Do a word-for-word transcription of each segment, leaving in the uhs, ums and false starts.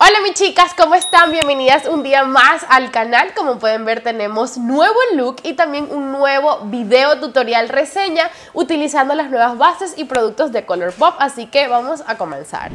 Hola mis chicas, ¿cómo están? Bienvenidas un día más al canal. Como pueden ver, tenemos nuevo look y también un nuevo video tutorial reseña utilizando las nuevas bases y productos de Colourpop, así que vamos a comenzar.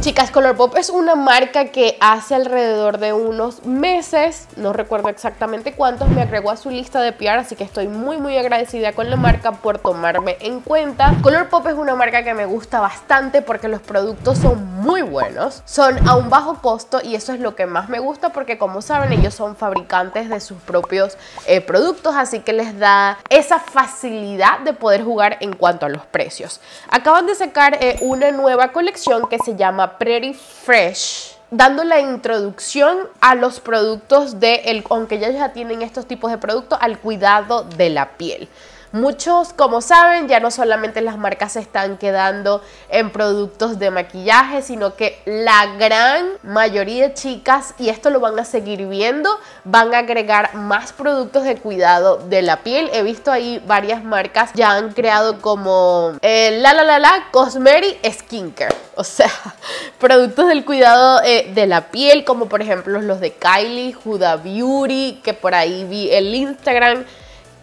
Chicas, Colourpop es una marca que hace alrededor de unos meses, no recuerdo exactamente cuántos, me agregó a su lista de P R, así que estoy muy muy agradecida con la marca por tomarme en cuenta. Colourpop es una marca que me gusta bastante porque los productos son muy buenos, son a un bajo costo y eso es lo que más me gusta porque, como saben, ellos son fabricantes de sus propios eh, productos, así que les da esa facilidad de poder jugar en cuanto a los precios. Acaban de sacar eh, una nueva colección que se llama Prairie Fresh, dando la introducción a los productos de el, aunque ya ya tienen estos tipos de productos, al cuidado de la piel. Muchos, como saben, ya no solamente las marcas se están quedando en productos de maquillaje, sino que la gran mayoría de chicas, y esto lo van a seguir viendo, van a agregar más productos de cuidado de la piel. He visto ahí varias marcas ya han creado como eh, la la la la Cosmetic Skincare, o sea, productos del cuidado eh, de la piel, como por ejemplo los de Kylie, Huda Beauty, que por ahí vi el Instagram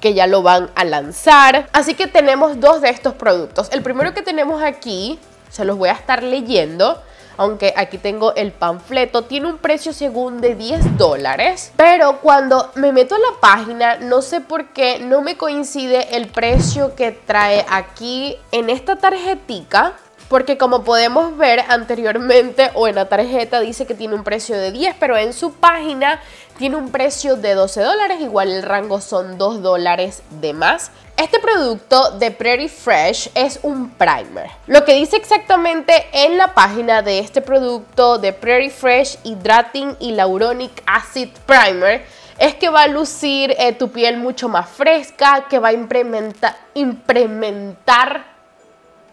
que ya lo van a lanzar. Así que tenemos dos de estos productos. El primero que tenemos aquí, se los voy a estar leyendo, aunque aquí tengo el panfleto, tiene un precio según de diez dólares, pero cuando me meto a la página, no sé por qué no me coincide el precio que trae aquí en esta tarjetica, porque como podemos ver anteriormente o en la tarjeta dice que tiene un precio de diez, pero en su página tiene un precio de doce dólares, igual el rango son dos dólares de más. Este producto de Prairie Fresh es un primer. Lo que dice exactamente en la página de este producto de Prairie Fresh Hydrating Hyaluronic Acid Primer es que va a lucir eh, tu piel mucho más fresca, que va a implementar... implementar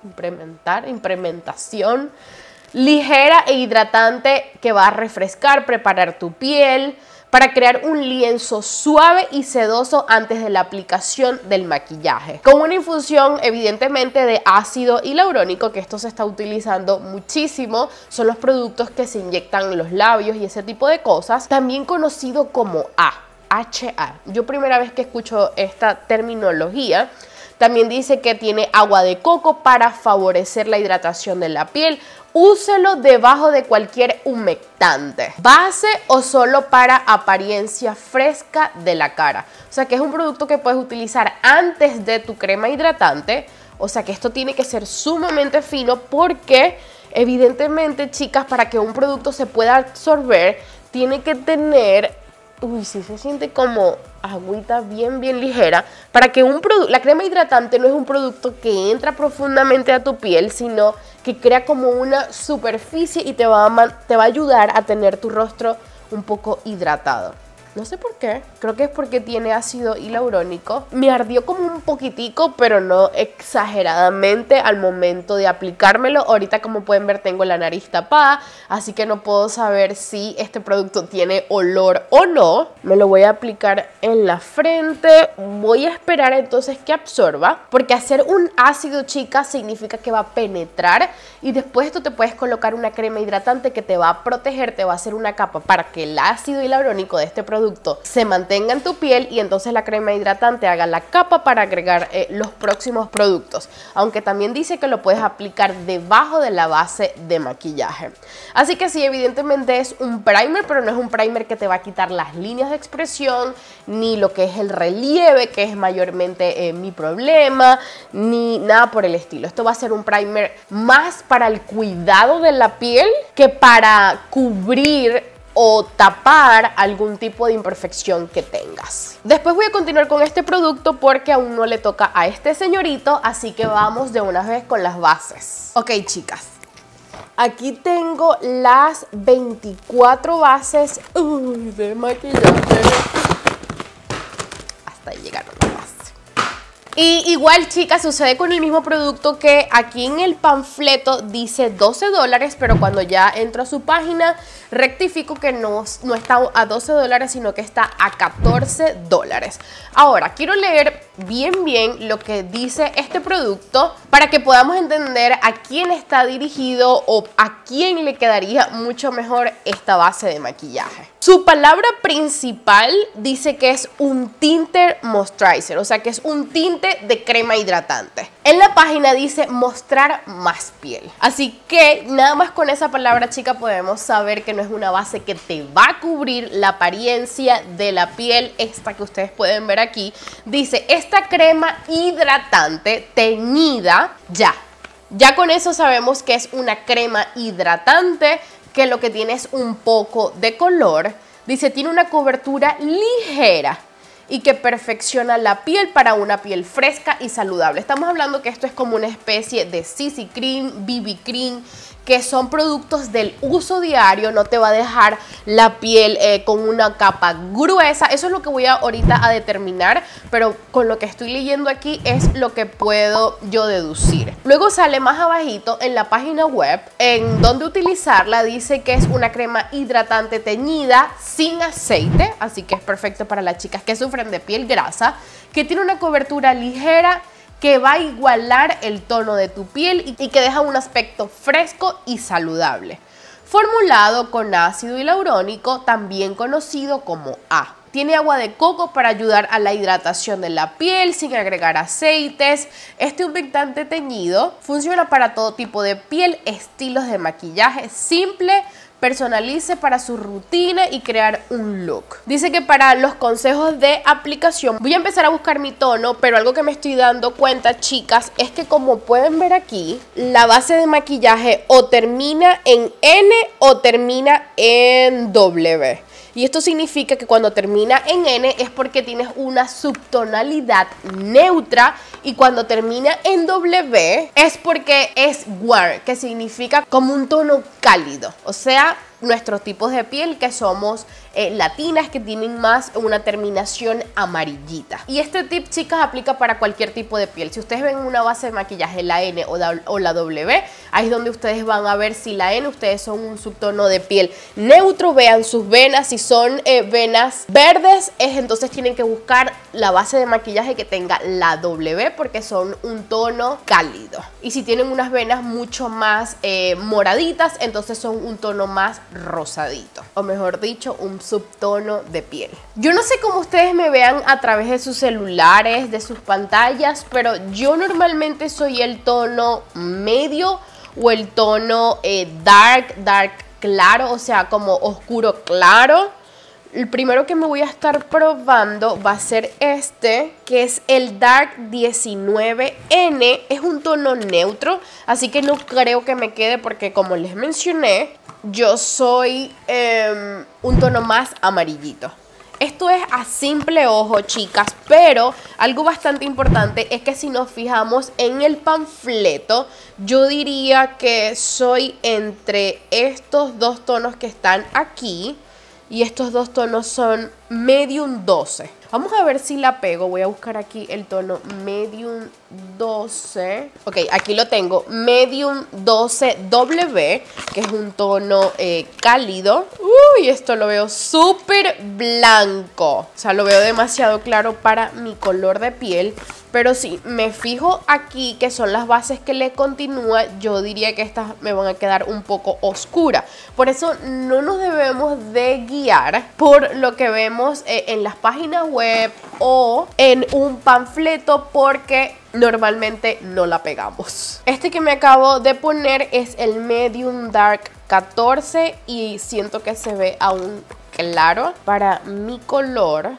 implementar, implementación ligera e hidratante que va a refrescar, preparar tu piel para crear un lienzo suave y sedoso antes de la aplicación del maquillaje, con una infusión evidentemente de ácido hialurónico, que esto se está utilizando muchísimo, son los productos que se inyectan en los labios y ese tipo de cosas, también conocido como A H A. Yo primera vez que escucho esta terminología. También dice que tiene agua de coco para favorecer la hidratación de la piel. Úselo debajo de cualquier humectante, base o solo para apariencia fresca de la cara. O sea que es un producto que puedes utilizar antes de tu crema hidratante. O sea que esto tiene que ser sumamente fino porque evidentemente, chicas, para que un producto se pueda absorber, tiene que tener... Uy, sí se siente como agüita bien, bien ligera. Para que un producto, la crema hidratante no es un producto que entra profundamente a tu piel, sino que crea como una superficie y te va a, te va a ayudar a tener tu rostro un poco hidratado. No sé por qué, creo que es porque tiene ácido hialurónico. Me ardió como un poquitico, pero no exageradamente al momento de aplicármelo. Ahorita, como pueden ver, tengo la nariz tapada, así que no puedo saber si este producto tiene olor o no. Me lo voy a aplicar en la frente. Voy a esperar entonces que absorba, porque hacer un ácido, chicas, significa que va a penetrar. Y después tú te puedes colocar una crema hidratante que te va a proteger, te va a hacer una capa para que el ácido hialurónico de este producto se mantenga en tu piel y entonces la crema hidratante haga la capa para agregar eh, los próximos productos, aunque también dice que lo puedes aplicar debajo de la base de maquillaje. Así que sí, evidentemente es un primer, pero no es un primer que te va a quitar las líneas de expresión, ni lo que es el relieve, que es mayormente eh, mi problema, ni nada por el estilo. Esto va a ser un primer más para el cuidado de la piel que para cubrir o tapar algún tipo de imperfección que tengas. Después voy a continuar con este producto porque aún no le toca a este señorito, así que vamos de una vez con las bases. Ok, chicas, aquí tengo las veinticuatro bases uy, de maquillaje. Hasta ahí llegaron las bases. Y igual, chicas, sucede con el mismo producto que aquí en el panfleto dice doce dólares, pero cuando ya entro a su página, rectifico que no, no está a doce dólares, sino que está a catorce dólares. Ahora, quiero leer bien bien lo que dice este producto para que podamos entender a quién está dirigido o a quién le quedaría mucho mejor esta base de maquillaje. Su palabra principal dice que es un tinte moisturizer, o sea que es un tinte de crema hidratante. En la página dice mostrar más piel, así que nada más con esa palabra, chica, podemos saber que no es una base que te va a cubrir la apariencia de la piel. Esta que ustedes pueden ver aquí dice esta crema hidratante teñida ya. Ya con eso sabemos que es una crema hidratante, que lo que tiene es un poco de color. Dice tiene una cobertura ligera y que perfecciona la piel para una piel fresca y saludable. Estamos hablando que esto es como una especie de C C cream, B B cream, que son productos del uso diario. No te va a dejar la piel eh, con una capa gruesa. Eso es lo que voy a, ahorita a determinar, pero con lo que estoy leyendo aquí es lo que puedo yo deducir. Luego sale más abajito en la página web, en donde utilizarla, dice que es una crema hidratante teñida sin aceite, así que es perfecto para las chicas que sufren de piel grasa, que tiene una cobertura ligera que va a igualar el tono de tu piel y que deja un aspecto fresco y saludable. Formulado con ácido hialurónico, también conocido como A. Tiene agua de coco para ayudar a la hidratación de la piel sin agregar aceites. Este humectante teñido funciona para todo tipo de piel, estilos de maquillaje simple. Personalice para su rutina y crear un look. Dice que para los consejos de aplicación, voy a empezar a buscar mi tono, pero algo que me estoy dando cuenta, chicas, es que como pueden ver aquí, la base de maquillaje o termina en N o termina en W. Y esto significa que cuando termina en N es porque tienes una subtonalidad neutra, y cuando termina en W es porque es warm, que significa como un tono cálido. O sea, nuestros tipos de piel que somos eh, latinas, que tienen más una terminación amarillita. Y este tip, chicas, aplica para cualquier tipo de piel. Si ustedes ven una base de maquillaje, la N o, da, o la W, ahí es donde ustedes van a ver si la N, ustedes son un subtono de piel neutro, vean sus venas. Si son eh, venas verdes, es, entonces tienen que buscar la base de maquillaje que tenga la W, porque son un tono cálido. Y si tienen unas venas mucho más eh, moraditas, entonces son un tono más rosadito, o mejor dicho, un subtono de piel. Yo no sé cómo ustedes me vean a través de sus celulares, de sus pantallas, pero yo normalmente soy el tono medio o el tono eh, dark, dark claro, o sea, como oscuro claro. El primero que me voy a estar probando va a ser este, que es el Dark diecinueve N. Es un tono neutro, así que no creo que me quede porque, como les mencioné, yo soy eh, un tono más amarillito. Esto es a simple ojo, chicas, pero algo bastante importante es que si nos fijamos en el panfleto, yo diría que soy entre estos dos tonos que están aquí, y estos dos tonos son Medium doce. Vamos a ver si la pego. Voy a buscar aquí el tono Medium doce. Ok, aquí lo tengo. Medium doce W, que es un tono eh, cálido. Uy, esto lo veo súper blanco. O sea, lo veo demasiado claro para mi color de piel. Pero si me fijo aquí, que son las bases que le continúa, yo diría que estas me van a quedar un poco oscuras. Por eso no nos debemos de guiar por lo que vemos en las páginas web o en un panfleto, porque normalmente no la pegamos. Este que me acabo de poner es el Medium Dark catorce y siento que se ve aún claro para mi color,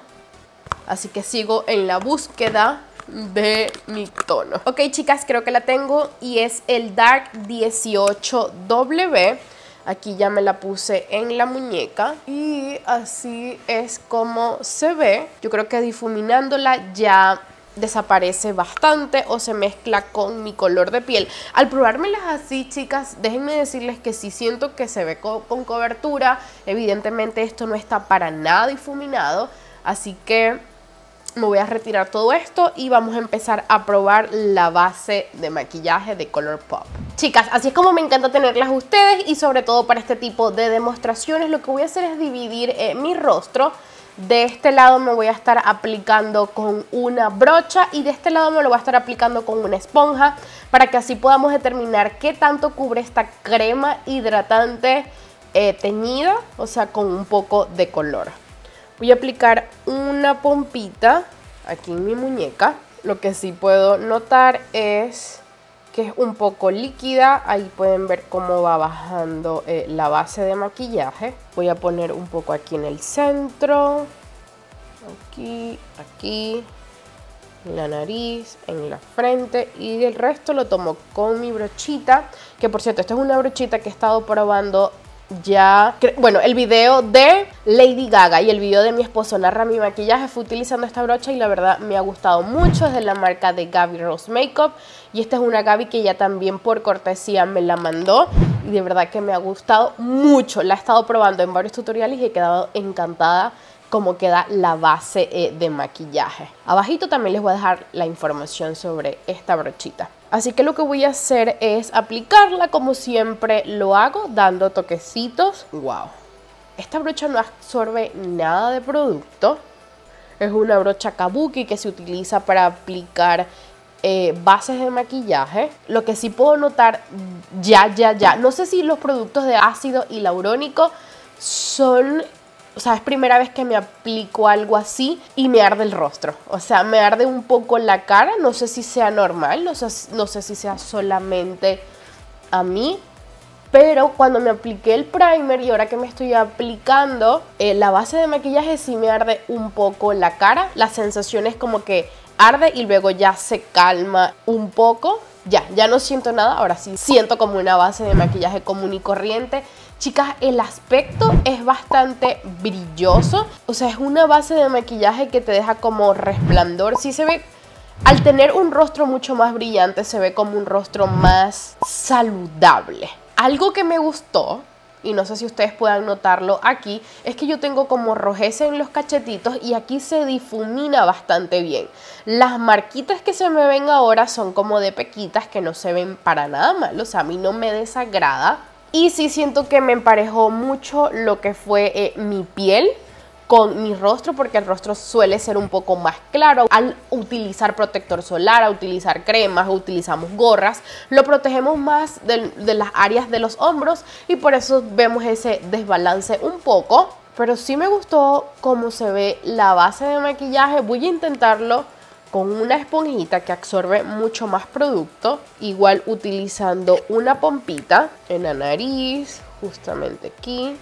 así que sigo en la búsqueda de mi tono. Ok, chicas, creo que la tengo, y es el Dark dieciocho W. Aquí ya me la puse en la muñeca y así es como se ve. Yo creo que difuminándola ya desaparece bastante o se mezcla con mi color de piel. Al probármelas así, chicas, déjenme decirles que sí siento que se ve co- con cobertura. Evidentemente esto no está para nada difuminado, así que me voy a retirar todo esto y vamos a empezar a probar la base de maquillaje de Colourpop. Chicas, así es como me encanta tenerlas ustedes, y sobre todo para este tipo de demostraciones. Lo que voy a hacer es dividir eh, mi rostro. De este lado me voy a estar aplicando con una brocha y de este lado me lo voy a estar aplicando con una esponja, para que así podamos determinar qué tanto cubre esta crema hidratante eh, teñida, o sea, con un poco de color. Voy a aplicar una pompita aquí en mi muñeca. Lo que sí puedo notar es que es un poco líquida. Ahí pueden ver cómo va bajando eh, la base de maquillaje. Voy a poner un poco aquí en el centro, aquí, aquí, en la nariz, en la frente, y el resto lo tomo con mi brochita, que por cierto, esta es una brochita que he estado probando ya. Bueno, el video de Lady Gaga y el video de mi esposo narra mi maquillaje fue utilizando esta brocha, y la verdad me ha gustado mucho. Es de la marca de Gaby Rose Makeup, y esta es una Gaby que ya también por cortesía me la mandó, y de verdad que me ha gustado mucho. La he estado probando en varios tutoriales y he quedado encantada cómo queda la base de maquillaje. Abajito también les voy a dejar la información sobre esta brochita. Así que lo que voy a hacer es aplicarla como siempre lo hago, dando toquecitos. ¡Wow! Esta brocha no absorbe nada de producto. Es una brocha kabuki que se utiliza para aplicar eh, bases de maquillaje. Lo que sí puedo notar ya, ya, ya. No sé si los productos de ácido hialurónico son... O sea, es primera vez que me aplico algo así y me arde el rostro. O sea, me arde un poco la cara. No sé si sea normal, no sé, no sé si sea solamente a mí. Pero cuando me apliqué el primer y ahora que me estoy aplicando eh, la base de maquillaje, sí me arde un poco la cara. La sensación es como que arde y luego ya se calma un poco. Ya, ya no siento nada. Ahora sí siento como una base de maquillaje común y corriente. Chicas, el aspecto es bastante brilloso. O sea, es una base de maquillaje que te deja como resplandor. Sí se ve, al tener un rostro mucho más brillante, se ve como un rostro más saludable. Algo que me gustó, y no sé si ustedes puedan notarlo aquí, es que yo tengo como rojez en los cachetitos y aquí se difumina bastante bien. Las marquitas que se me ven ahora son como de pequitas que no se ven para nada mal. O sea, a mí no me desagrada. Y sí siento que me emparejó mucho lo que fue eh, mi piel con mi rostro, porque el rostro suele ser un poco más claro. Al utilizar protector solar, a utilizar cremas, utilizamos gorras, lo protegemos más de, de las áreas de los hombros, y por eso vemos ese desbalance un poco. Pero sí me gustó cómo se ve la base de maquillaje. Voy a intentarlo con una esponjita que absorbe mucho más producto, igual utilizando una pompita en la nariz, justamente aquí,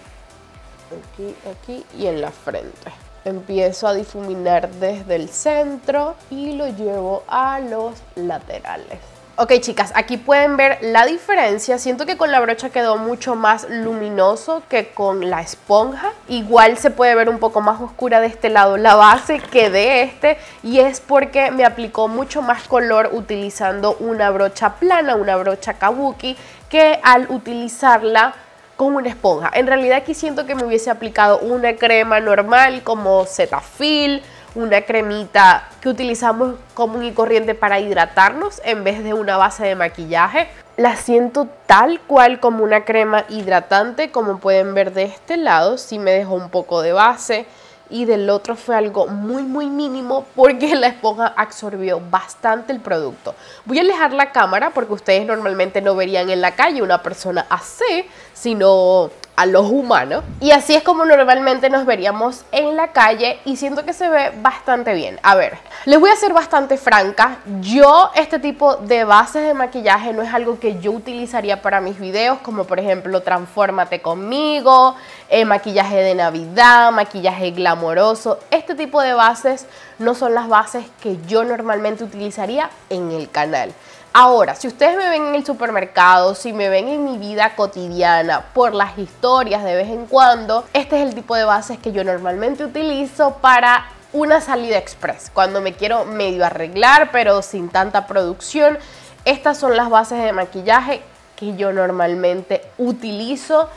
aquí, aquí y en la frente. Empiezo a difuminar desde el centro y lo llevo a los laterales. Ok, chicas, aquí pueden ver la diferencia. Siento que con la brocha quedó mucho más luminoso que con la esponja. Igual se puede ver un poco más oscura de este lado la base que de este, y es porque me aplicó mucho más color utilizando una brocha plana, una brocha kabuki, que al utilizarla con una esponja. En realidad aquí siento que me hubiese aplicado una crema normal como Cetaphil, una cremita que utilizamos común y corriente para hidratarnos, en vez de una base de maquillaje. La siento tal cual como una crema hidratante, como pueden ver de este lado. Sí me dejó un poco de base, y del otro fue algo muy muy mínimo, porque la esponja absorbió bastante el producto. Voy a alejar la cámara porque ustedes normalmente no verían en la calle una persona así, sino... a los humanos, y así es como normalmente nos veríamos en la calle, y siento que se ve bastante bien. A ver, les voy a ser bastante franca, yo este tipo de bases de maquillaje no es algo que yo utilizaría para mis videos, como por ejemplo Transfórmate Conmigo, eh, maquillaje de Navidad, maquillaje glamoroso. Este tipo de bases no son las bases que yo normalmente utilizaría en el canal. Ahora, si ustedes me ven en el supermercado, si me ven en mi vida cotidiana, por las historias de vez en cuando, este es el tipo de bases que yo normalmente utilizo para una salida express. Cuando me quiero medio arreglar, pero sin tanta producción, estas son las bases de maquillaje que yo normalmente utilizo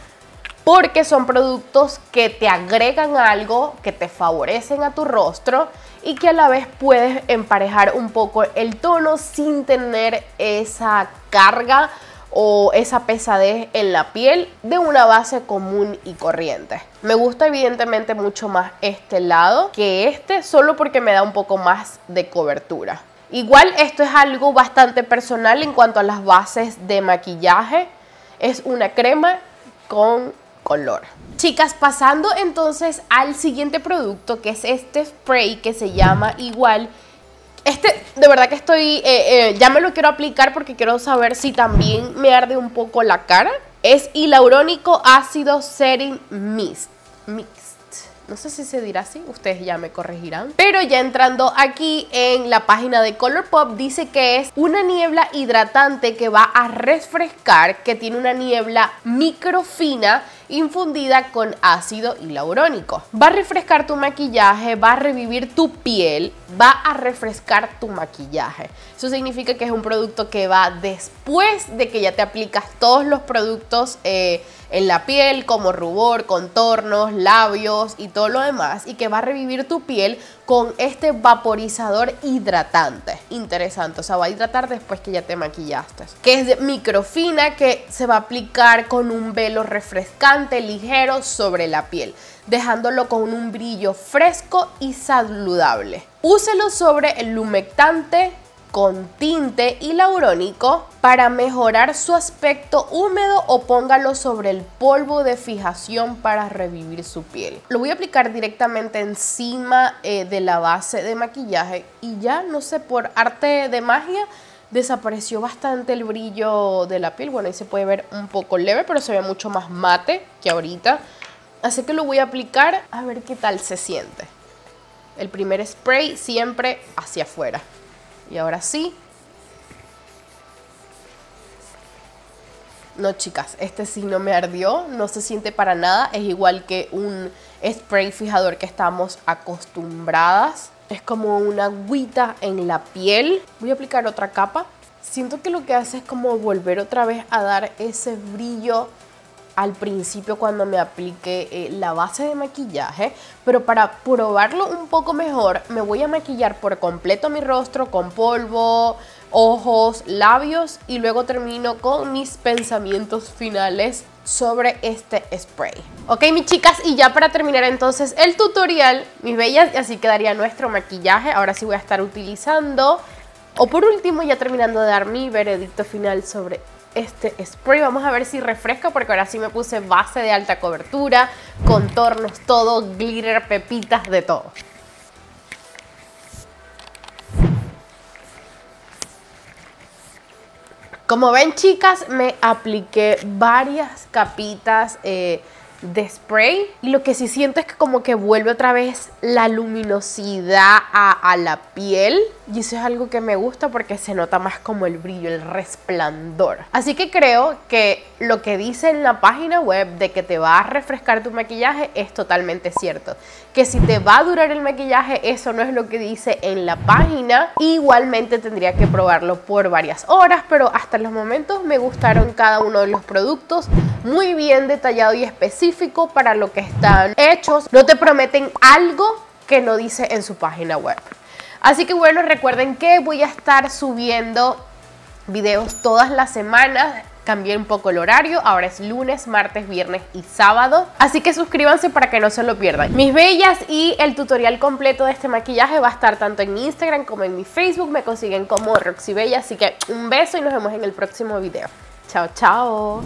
porque son productos que te agregan algo, que te favorecen a tu rostro y que a la vez puedes emparejar un poco el tono sin tener esa carga o esa pesadez en la piel de una base común y corriente. Me gusta evidentemente mucho más este lado que este, solo porque me da un poco más de cobertura. Igual esto es algo bastante personal en cuanto a las bases de maquillaje. Es una crema con color. Chicas, pasando entonces al siguiente producto, que es este spray que se llama igual. Este de verdad que estoy, eh, eh, ya me lo quiero aplicar porque quiero saber si también me arde un poco la cara. Es hialurónico ácido setting mist. Mix. No sé si se dirá así, ustedes ya me corregirán. Pero ya entrando aquí en la página de Colourpop, dice que es una niebla hidratante que va a refrescar, que tiene una niebla microfina infundida con ácido hialurónico. Va a refrescar tu maquillaje, va a revivir tu piel, va a refrescar tu maquillaje. Eso significa que es un producto que va después de que ya te aplicas todos los productos eh, en la piel, como rubor, contornos, labios y todo lo demás, y que va a revivir tu piel con este vaporizador hidratante. Interesante, o sea, va a hidratar después que ya te maquillaste. Que es de microfina, que se va a aplicar con un velo refrescante, ligero, sobre la piel, dejándolo con un brillo fresco y saludable. Úselo sobre el humectante con tinte hialurónico para mejorar su aspecto húmedo, o póngalo sobre el polvo de fijación para revivir su piel. Lo voy a aplicar directamente encima eh, de la base de maquillaje y ya, no sé, por arte de magia desapareció bastante el brillo de la piel. Bueno, ahí se puede ver un poco leve, pero se ve mucho más mate que ahorita. Así que lo voy a aplicar a ver qué tal se siente. El primer spray siempre hacia afuera. Y ahora sí. No, chicas, este sí no me ardió, no se siente para nada. Es igual que un spray fijador que estamos acostumbradas. Es como una agüita en la piel. Voy a aplicar otra capa. Siento que lo que hace es como volver otra vez a dar ese brillo al principio cuando me apliqué eh, la base de maquillaje. Pero para probarlo un poco mejor, me voy a maquillar por completo mi rostro con polvo, ojos, labios, y luego termino con mis pensamientos finales sobre este spray. Ok, mis chicas, y ya para terminar entonces el tutorial, mis bellas, así quedaría nuestro maquillaje. Ahora sí voy a estar utilizando, o por último, ya terminando de dar mi veredicto final sobre este spray. Vamos a ver si refresca, porque ahora sí me puse base de alta cobertura, contornos, todo, glitter, pepitas, de todo. Como ven, chicas, me apliqué varias capitas eh, de spray, y lo que sí siento es que como que vuelve otra vez la luminosidad a, a la piel, y eso es algo que me gusta porque se nota más como el brillo, el resplandor. Así que creo que lo que dice en la página web de que te va a refrescar tu maquillaje es totalmente cierto. Que si te va a durar el maquillaje, eso no es lo que dice en la página. Igualmente tendría que probarlo por varias horas, pero hasta los momentos me gustaron cada uno de los productos. Muy bien detallado y específico para lo que están hechos. No te prometen algo que no dice en su página web. Así que bueno, recuerden que voy a estar subiendo videos todas las semanas. Cambié un poco el horario, ahora es lunes, martes, viernes y sábado. Así que suscríbanse para que no se lo pierdan, mis bellas, y el tutorial completo de este maquillaje va a estar tanto en mi Instagram como en mi Facebook. Me consiguen como Roccibella. Así que un beso y nos vemos en el próximo video. Chao, chao.